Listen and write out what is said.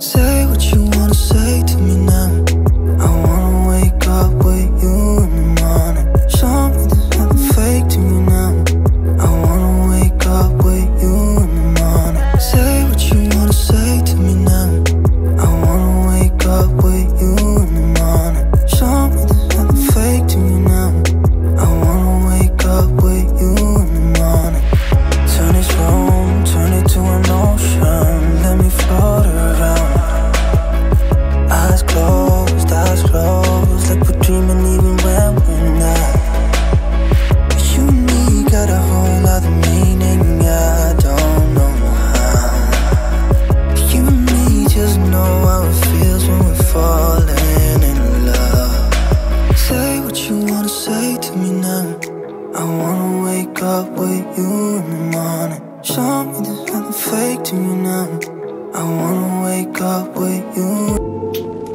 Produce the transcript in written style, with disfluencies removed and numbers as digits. Say what you wanna say to me now. I wanna wake up with you in the morning. Show me there's nothing fake to me now. I wanna wake up with you in the morning. Say what you wanna say to me now. I wanna wake up with you in the morning. Show me there's nothing fake to me now. I wanna wake up with you in the morning. Turn this room, turn it to an ocean. Let me float around. Eyes closed, like we're dreaming even when we're not. But you and me got a whole lot of meaning, I don't know how. You and me just know how it feels when we're falling in love. Say what you wanna say to me now. I wanna wake up with you in the morning. Show me there's nothing fake to me now. I wanna wake up with you.